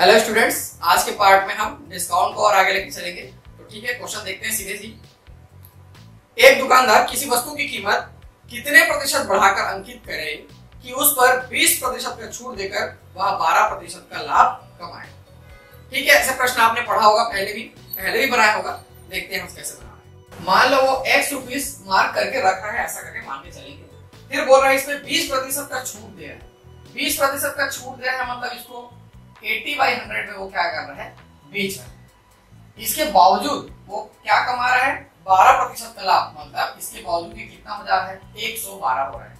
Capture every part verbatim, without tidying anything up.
Hello students, आज के part में हम डिस्काउंट को और आगे लेके चलेंगे। तो ठीक है, क्वेश्चन देखते हैं सीधे सीधे। एक दुकानदार किसी वस्तु की कीमत कितने प्रतिशत बढ़ाकर अंकित करे कि उस पर बीस प्रतिशत का छूट देकर वह बारह प्रतिशत का लाभ कमाए। ठीक है, ऐसा प्रश्न आपने पढ़ा होगा, पहले भी पहले भी बनाया होगा। देखते हैं हम कैसे बनाए। मान लो वो एक्स रुपीस मार्क करके रखा है, ऐसा करके मान के चलेंगे। फिर बोल रहा है इसमें बीस प्रतिशत का छूट दे रहा है। बीस प्रतिशत का छूट दे रहा है मतलब इसको अस्सी बाई सौ में वो क्या कर रहा है, बीच है। इसके बावजूद वो क्या कमा रहा है, बारह प्रतिशत का लाभ। मतलब इसके बावजूद भी कितना हो रहा है, एक सौ बारह हो रहा है।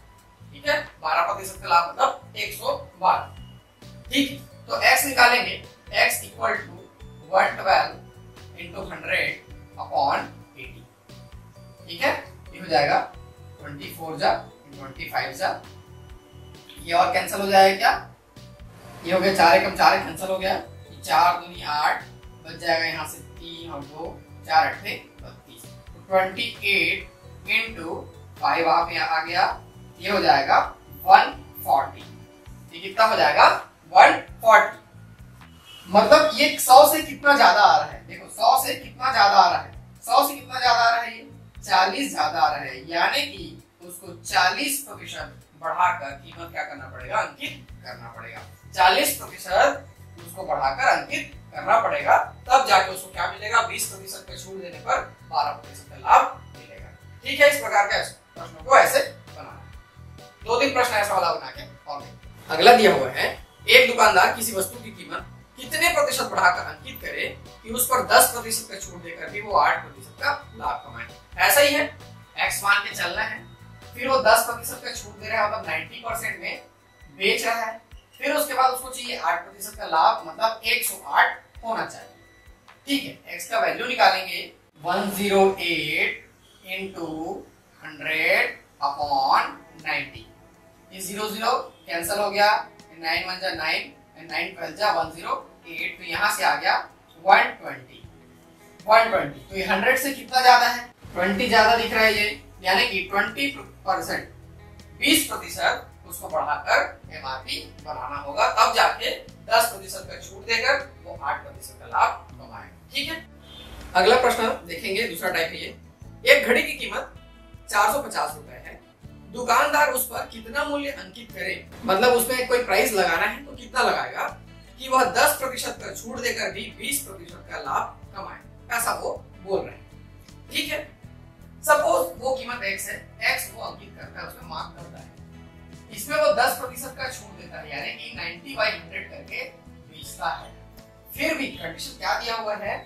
ठीक है, बारह प्रतिशत का लाभ मतलब एक सौ बारह। ठीक, तो x निकालेंगे, x इक्वल टू एक सौ बारह इनटू हंड्रेड अपॉन अस्सी। ठीक है, ये हो जाएगा चौबीस जा पच्चीस जा, ये और कैंसिल हो जाएगा। क्या ये हो गया, चार एकम चार कैंसिल हो गया, चार दूनी आठ बच जाएगा, यहाँ से तीन और दो, चार अट्ठे बत्तीस, ट्वेंटी एट इंटू फाइव आप यहाँ आ गया, ये हो जाएगा एक सौ चालीस। ये कितना हो जाएगा, एक सौ चालीस। मतलब ये सौ से कितना ज्यादा आ रहा है, देखो सौ से कितना ज्यादा आ रहा है, सौ से कितना ज्यादा आ रहा है, ये चालीस ज्यादा आ रहा है। यानी कि उसको चालीस प्रतिशत बढ़ाकर कीमत क्या करना पड़ेगा, अंकित करना पड़ेगा। चालीस प्रतिशत उसको बढ़ाकर अंकित करना पड़ेगा, तब जाके उसको क्या मिलेगा, बीस प्रतिशत का छूट देने पर बारह प्रतिशत का लाभ मिलेगा। ठीक है, इस प्रकार के प्रश्नों को ऐसे बनाना। दो तीन प्रश्न ऐसा वाला बना के और देखते। अगला दिया हुआ है, एक दुकानदार किसी वस्तु की कीमत कितने प्रतिशत बढ़ाकर अंकित करे कि उस पर दस प्रतिशत का छूट देकर भी वो आठ प्रतिशत का लाभ कमाए। ऐसा ही है, एक्स मान के चलना है। फिर वो दस प्रतिशत का छूट दे रहा है मतलब नब्बे परसेंट में बेच रहा है। फिर उसके बाद उसको चाहिए आठ प्रतिशत का लाभ मतलब एक सौ आठ होना चाहिए। ठीक है, एक्स का वैल्यू निकालेंगे, एक सौ आठ इनटू हंड्रेड अपॉन नाइन्टी। ये जीरो जीरो कैंसिल हो गया, नाइन वन जा नाइन, नाइन ट्वेल्व जा वन जीरो एट, तो यहाँ से आ गया वन ट्वेंटी वन ट्वेंटी। तो ये हंड्रेड से कितना ज्यादा है, ट्वेंटी ज्यादा दिख रहा है ये, यानी कि बीस परसेंट बीस प्रतिशत उसको बढ़ाकर एमआरपी बढ़ाना होगा, तब जाके दस प्रतिशत का छूट देकर वो आठ प्रतिशत का लाभ कमाएगा। ठीक है, अगला प्रश्न देखेंगे, दूसरा टाइप है ये। एक घड़ी की कीमत चार सौ पचास रुपए है, दुकानदार उस पर कितना मूल्य अंकित करे, मतलब उसमें कोई प्राइस लगाना है तो कितना लगाएगा कि वह दस प्रतिशत का छूट देकर भी बीस प्रतिशत का लाभ कमाए, ऐसा वो बोल रहे हैं। ठीक है, सपोज वो कीमत एक्स है, एक्स वो अंकित करता है, उसमें मार्क करता है, इसमें वो दस प्रतिशत का छूट देता है यानी कि नाइन्टी बाई हंड्रेड करके बेचता है। फिर भी कंडीशन क्या दिया हुआ है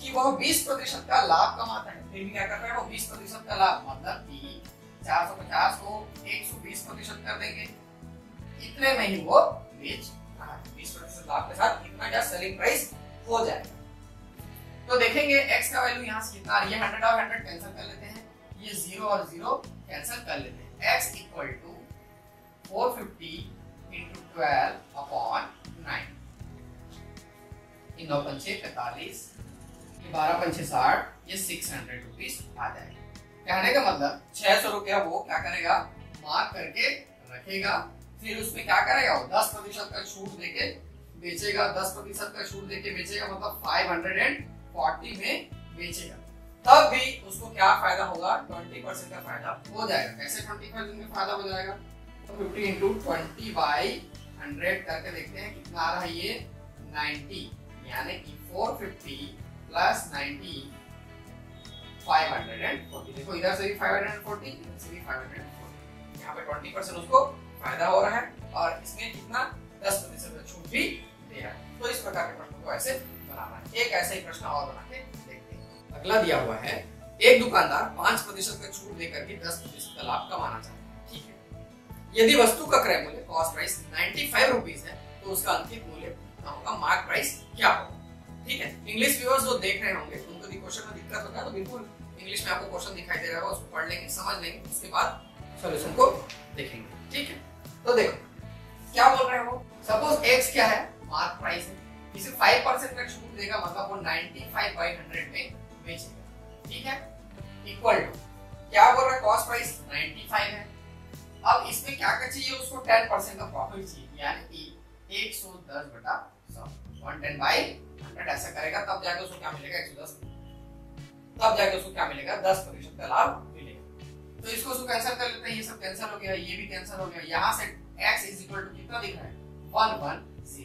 कि वह बीस प्रतिशत का लाभ कमाता है, फिर भी क्या करता है वो बीस प्रतिशत का लाभ, मतलब कि चार सौ पचास को एक सौ बीस प्रतिशत कर देंगे, इतने में ही वो बेच रहा है, बीस प्रतिशत लाभ के साथ इतना क्या सेलिंग प्राइस हो जाएगा। तो देखेंगे x का वैल्यू यहाँ से कितना, ये हंड्रेड और हंड्रेड कैंसिल कर लेते हैं, ये जीरो और जीरो कैंसिल कर लेते हैं, x equal to four fifty into twelve upon nine, इन नौ पंचे पैतालीस, बारह पंचे साठ, ये सिक्स हंड्रेड रुपीज आ जाएगी। कहने का मतलब छह सौ रुपया वो क्या करेगा, मार्क करके रखेगा, फिर उसमें क्या करेगा वो दस प्रतिशत का छूट देके बेचेगा, दस प्रतिशत का छूट देके बेचेगा मतलब फाइव हंड्रेड एंड फोर्टी में बेचेगा, तब भी उसको क्या फायदा होगा, बीस परसेंट का फायदा हो जाएगा। कैसे बीस परसेंट में फायदा हो जाएगा, तो fifty into twenty by hundred करके देखते हैं कितना आ रहा है, ये नब्बे यानी कि चार सौ पचास प्लस नब्बे पाँच सौ चालीस। देखो इधर से भी पाँच सौ चालीस, इधर से भी पाँच सौ चालीस, यहाँ पे बीस परसेंट उसको फायदा हो रहा है और इसमें कितना दस प्रतिशत का छूट भी दे रहा है। तो इस प्रकार के प्रश्नों को ऐसे बनाना है। एक ऐसे ही प्रश्न और बना के देखते हैं। अगला दिया हुआ है, एक दुकानदार पांच प्रतिशत का छूट देकर भी दस प्रतिशत का लाभ कमाना चाहता है। ठीक है, यदि वस्तु का क्रय मूल्य कॉस्ट प्राइस पचानवे रुपीस है तो उसका अंतिम मूल्य कितना होगा, मार्क प्राइस क्या होगा। ठीक है, इंग्लिश व्यूअर्स जो देख रहे होंगे उनको भी क्वेश्चन में दिक्कत होता है, तो बिल्कुल इंग्लिश में आपको क्वेश्चन दिखाई दे रहा होगा, उसको पढ़ लेंगे, समझ लेंगे, उसके बाद सॉल्यूशन को देखेंगे। ठीक है, तो देखो क्या बोल रहे हो, सपोज एक्स क्या है, मार्क प्राइस है, इसे पाँच परसेंट का छूट देगा मतलब वो पचानवे बाई सौ में बेचेगा। ठीक है, इक्वल टू क्या बोल रहा है, कॉस्ट प्राइस पचानवे है, अब इसमें क्या क्या चाहिए उसको, दस परसेंट का प्रॉफिट चाहिए यानी कि एक सौ दस बटा सौ। वन टेन बाई हंड्रेड ऐसा करेगा, तब जाके उसको क्या मिलेगा एक सौ दस, तब जाके उसको क्या मिलेगा दस प्रतिशत का लाभ मिलेगा। तो इसको उसको कैंसिल कर लेते हैं, ये सब कैंसिल हो गया, ये भी कैंसिल हो गया। यहाँ से x is equal to कितना दिख रहा है एक सौ दस,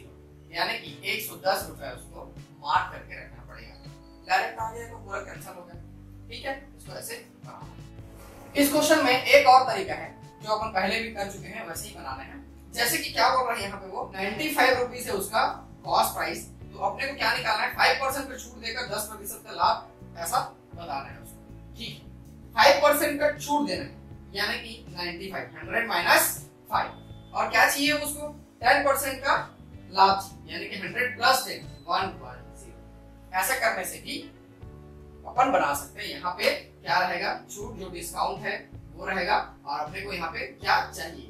यानी कि एक सौ दस रुपए उसको मार्क करके रखना पड़ेगा। डायरेक्ट आ जाएगा पूरा कैंसिल हो गया, ठीक है। इसको ऐसे बनाओ। इस क्वेश्चन में एक और तरीका है जो अपन पहले भी कर चुके हैं, वैसे ही बनाना है। जैसे कि क्या बोल रहा है यहाँ पे, वो पचानवे रुपीस है उसका कॉस्ट प्राइस, तो अपने को क्या निकालना है, फाइव परसेंट पे छूट देकर दस प्रतिशत का लाभ ऐसा बताना है उसको, ठीक है। फाइव परसेंट का छूट देना है यानी कि पचानवे, हंड्रेड माइनस फाइव, और क्या चाहिए उसको टेन परसेंट का लाभ चाहिए यानी कि hundred plus ten one one zero. ऐसा करने से भी अपन बना सकते हैं। यहाँ पे क्या रहेगा, छूट जो डिस्काउंट है वो रहेगा, और अपने को यहाँ पे क्या चाहिए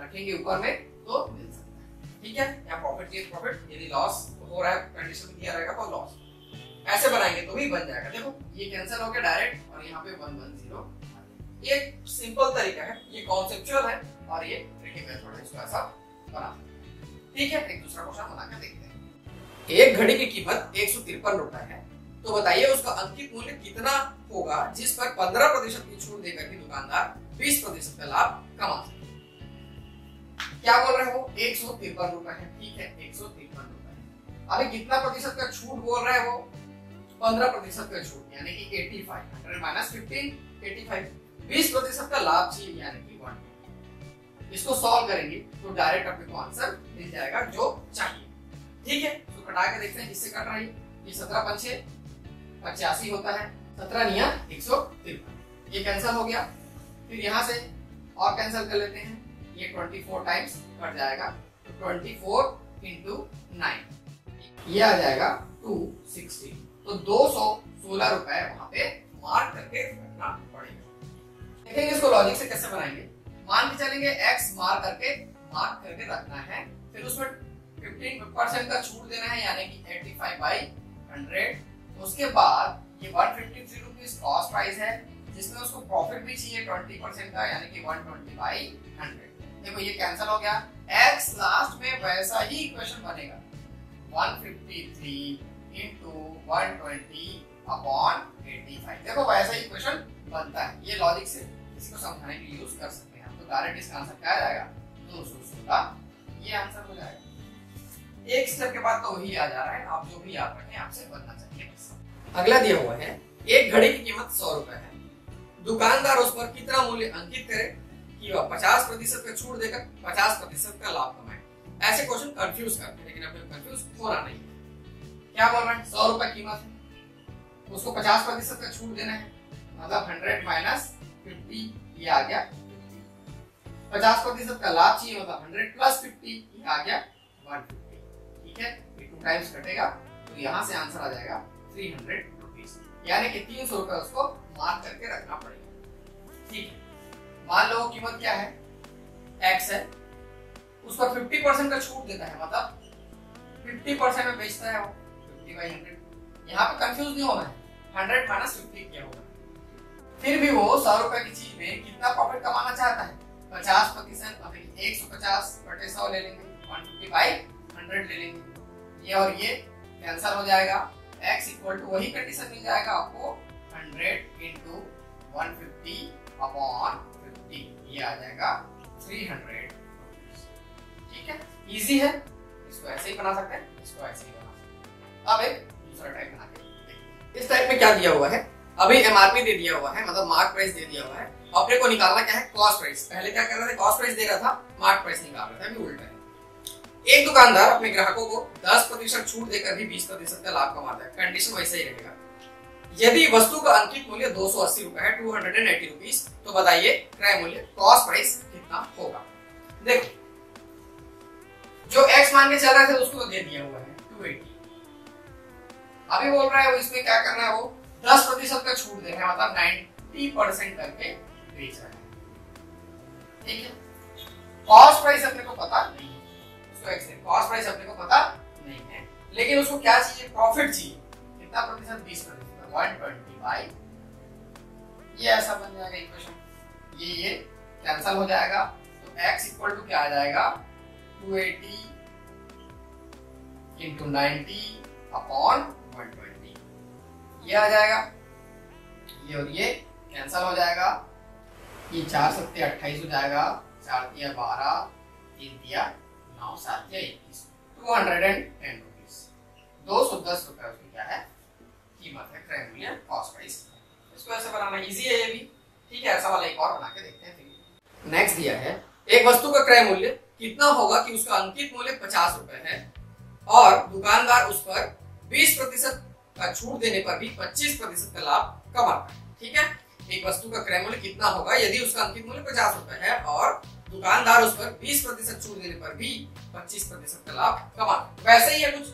रखेंगे ऊपर में तो मिल सकता है, ठीक है। या प्रॉफिट या प्रॉफिट, यदि लॉस हो रहा है कंडीशन में दिया रहेगा तो लॉस, ऐसे बनाएंगे तो भी बन जाएगा। देखो ये कैंसिल हो गया डायरेक्ट, और यहाँ पे वन वन जीरो। ये सिंपल तरीका है, ये कॉन्सेप्चुअल है और ये ट्रिकी मेथड है, इसको ऐसा बना, ठीक है। एक दूसरा क्वेश्चन बनाकर देखते हैं। एक घड़ी की कीमत एक सौ तिरपन रुपए है, तो बताइए उसका अंकित मूल्य कितना होगा जिस पर पंद्रह प्रतिशत की छूट देकर के दुकानदार बीस प्रतिशत का लाभ कमा सके। क्या बोल रहे हो, एक सौ तिरपन रुपए है, ठीक है, एक सौ तिरपन रुपए। अभी कितना प्रतिशत का छूट बोल रहे हो, पंद्रह प्रतिशत का छूट यानी कि पचासी, हंड्रेड माइनस पंद्रह, पचासी, बीस प्रतिशत का लाभ चाहिए यानी कि एक। इसको सॉल्व करेंगे तो डायरेक्ट अपने को आंसर मिल जाएगा जो चाहिए, ठीक है। तो कटा के देखते हैं किससे कट रही, ये सत्रह पंचे पचासी होता है, सत्रह निया एक सौ तिरपन, ये कैंसिल हो गया। फिर यहाँ से और कैंसिल कर लेते हैं, ये चौबीस टाइम्स कट जाएगा, चौबीस इनटू नौ ये आ जाएगा दो सौ सोलह, तो दो सौ सोलह रुपए वहां पे मार्क करके रखना पड़ेगा। देखेंगे इसको लॉजिक से कैसे बनाएंगे। मान के चलेंगे x मार्क करके मार्क करके रखना है, फिर उसमें पंद्रह परसेंट का छूट देना है यानी कि पचासी बाई हंड्रेड। उसके बाद ये एक सौ तिरपन रुपीस कॉस्ट प्राइस है जिसमें उसको प्रॉफिट भी चाहिए बीस परसेंट का यानी कि एक सौ बीस बाई हंड्रेड। देखो ये कैंसिल हो गया, x लास्ट में वैसा ही इक्वेशन बनेगा एक सौ तिरपन into एक सौ बीस upon पचासी। देखो वैसा ही इक्वेशन बनता है। ये लॉजिक से इसको समझाने के लिए यूज कर सकते हैं, तो डायरेक्ट इसका आंसर क्या जाएगा दो सौ सोलह, ये आंसर हो जाएगा। एक स्टेप के बाद तो वही आ जा रहा है, आप जो भी याद रखें आपसे बनना चाहिए। अगला दिया हुआ है एक घड़ी की कीमत सौ रुपए है, दुकानदार उस पर कितना मूल्य अंकित करे कि वह पचास प्रतिशत का छूट देकर पचास प्रतिशत का लाभ कमाए। ऐसे क्वेश्चन कंफ्यूज करते हैं, लेकिन अपने कंफ्यूज होना नहीं है। क्या बोल रहे हैं, सौ रुपए कीमत है, उसको पचास प्रतिशत का छूट देना है, मतलब हंड्रेड माइनस फिफ्टी ये आ गया पचास प्रतिशत का लाभ चाहिए, मतलब हंड्रेड प्लस फिफ्टी ये आ गया वन फिफ्टी, ठीक है। ये टू टाइम्स कटेगा तो यहाँ से आंसर आ जाएगा थ्री हंड्रेड रुपीज यानी कि तीन सौ रुपए उसको मार्क करके रखना पड़ेगा, ठीक है। मान लो कीमत क्या है x है, उस पर पचास परसेंट का छूट देता है, मतलब पचास परसेंट में बेचता है वो पचास बाई हंड्रेड। यहाँ पे कंफ्यूज नहीं होना है, हंड्रेड माइनस पचास क्या होगा। फिर भी वो सौ रुपए की चीज में कितना प्रॉफिट कमाना चाहता है, पचास प्रतिशत, मतलब एक सौ पचास बटे सौ ले लेंगे, एक सौ पचास बाई हंड्रेड ले लेंगे, ये और ये कैंसिल हो जाएगा। x इक्वल टू वही कंडीशन मिल जाएगा आपको hundred into one fifty upon ये आ जाएगा तीन सौ, ठीक है। इजी है, इसको ऐसे ही बना सकते हैं, इसको ऐसे ही बना सकते हैं। अब एक दूसरा टाइप बना के देखते हैं। इस टाइप में क्या दिया हुआ है, अभी एमआरपी दे दिया हुआ है, मतलब मार्क प्राइस दे दिया हुआ है, अपने को निकालना क्या है कॉस्ट प्राइस। पहले क्या कर रहे थे, कॉस्ट प्राइस दे रहा था, मार्क प्राइस निकाल रहा था, अभी उल्टा है। एक दुकानदार अपने ग्राहकों को दस प्रतिशत छूट देकर भी बीस प्रतिशत का लाभ कमाता है, कंडीशन वैसे ही रहेगा। यदि वस्तु का अंकित मूल्य दो सौ अस्सी रुपए है, दो सौ अस्सी रुपीस, तो बताइए क्रय मूल्य कॉस्ट प्राइस कितना होगा। देखो जो एक्स मान के चल रहा था उसको दे दिया हुआ है दो सौ अस्सी। अभी बोल रहा है वो इसमें क्या कर रहा है, वो दस प्रतिशत का छूट दे रहा है, मतलब नब्बे परसेंट करके बेच रहा है, ठीक है। कॉस्ट प्राइस अपने को पता नहीं है, कॉस्ट प्राइस अपने को पता नहीं है, लेकिन उसको क्या चाहिए प्रॉफिट चाहिए, कितना प्रतिशत, बीस प्रतिशत, एक सौ बीस बाई, ये ऐसा बन जाएगा इक्वेशन। ये ये कैंसिल हो जाएगा तो x इक्वल टू क्या आ जाएगा दो सौ अस्सी into ninety upon one twenty. ये आ जाएगा, ये और ये कैंसिल हो जाएगा। ये चार सत्ते अट्ठाईस हो जाएगा, चार दिया बारह, तीन दिया नौ, सात दिया इक्कीस, two hundred and ten rupees, दो सौ दस रुपये उसकी क्या है कीमत है ट्रायंगुलर कॉस्ट प्राइस। इसको ऐसे बनाना इजी है ये भी, ठीक है। ऐसा वाला एक और बना के देखते हैं। नेक्स्ट दिया है एक वस्तु का क्रय मूल्य कितना होगा कि उसका अंकित मूल्य पचास रुपए है और दुकानदार उस पर बीस प्रतिशत का छूट देने पर भी पच्चीस प्रतिशत का लाभ कमाता है, ठीक है। एक वस्तु का क्रय मूल्य कितना होगा यदि उसका अंकित मूल्य पचास रुपए है और दुकानदार उस पर बीस प्रतिशत छूट देने पर भी पच्चीस प्रतिशत का लाभ कमाता है। वैसे ही है कुछ,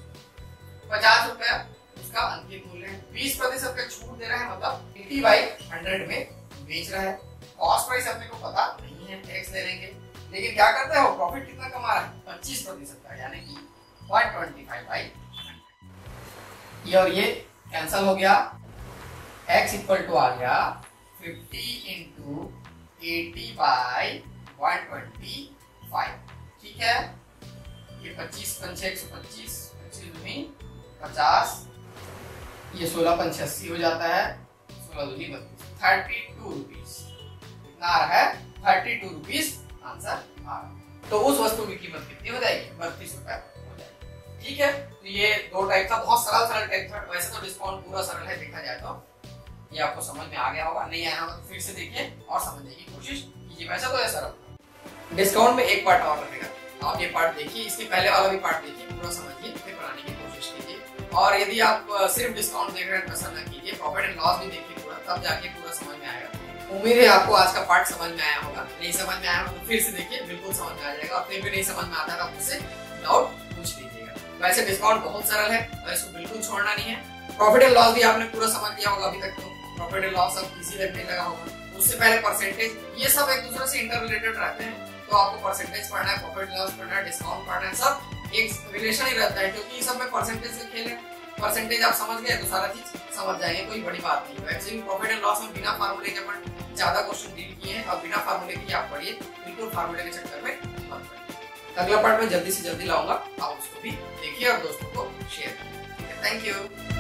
पचास रुपए उसका अंकित मूल्य है, बीस प्रतिशत का छूट दे रहा है, मतलब एटी बाई हंड्रेड में बेच रहा है। कॉस्ट प्राइस अपने को पता नहीं है, टैक्स ले लेंगे, लेकिन क्या करता है वो प्रॉफिट कितना कमा रहा है, पच्चीस प्रतिशत का, यानी कि one twenty five by hundred. ये और ये कैंसिल हो गया। x इक्वल टू आ गया fifty into eighty by one twenty five, ठीक है। ये पच्चीस पंचे एक सौ पच्चीस, पच्चीस पचास, ये सोलह पंच अस्सी हो जाता है, सोलह दूनी बत्तीस, थर्टी टू रुपीस कितना आ रहा है, थर्टी टू रुपीस आंसर आ रहा है। तो उस वस्तु की कीमत कितनी हो जाएगी, बत्तीस रुपए हो जाएगी, ठीक है। तो ये दो टाइप था, बहुत सरल सरल टाइप था। वैसे तो डिस्काउंट पूरा सरल है देखा जाए तो, ये आपको समझ में आ गया होगा, नहीं आया होगा तो फिर से देखिए और समझने की कोशिश कीजिए। वैसा तो ये सरल, डिस्काउंट में एक पार्ट और रहेगा, आप ये पार्ट देखिए, इसके पहले वाला भी पार्ट देखिए, पूरा समझिए, फिर बनाने की कोशिश कीजिए। और यदि आप सिर्फ डिस्काउंट देख रहे हैं ऐसा ना कीजिए, प्रॉफिट एंड लॉस भी देखिए, तब जाके पूरा समझ में आएगा। उम्मीद है आपको आज का पार्ट समझ में आया होगा, नहीं समझ में आया होगा तो फिर से देखिए, बिल्कुल समझ में आ जाएगा। और फिर भी नहीं समझ में आता तो मुझसे डाउट पूछ लीजिएगा। वैसे डिस्काउंट बहुत सरल है और इसको बिल्कुल छोड़ना नहीं है। प्रॉफिट एंड लॉस भी आपने पूरा समझ लिया होगा अभी तक, तो प्रॉफिट एंड लॉस अब इजी लगने लगा होगा। उससे पहले परसेंटेज, ये सब एक दूसरे से इंटर रिलेटेड रहते हैं, तो आपको परसेंटेज पढ़ना है, प्रॉफिट एंड लॉस पढ़ना है, डिस्काउंट पढ़ना है, सब एक रिलेशन ही रहता है, क्योंकि सब में परसेंटेज से खेल है। परसेंटेज आप समझ गए तो सारा चीज समझ जाएंगे, कोई बड़ी बात नहीं। वैसे भी प्रॉफिट एंड लॉस में बिना फार्मूले के अपन ज्यादा क्वेश्चन डील किए हैं, और बिना फार्मूले के आप पढ़िए, बिल्कुल फार्मूले के चक्कर में मत पड़िए। अगला पार्ट में जल्दी से जल्दी लाऊंगा, आप उसको भी देखिए और दोस्तों को शेयर करिए। Thank you.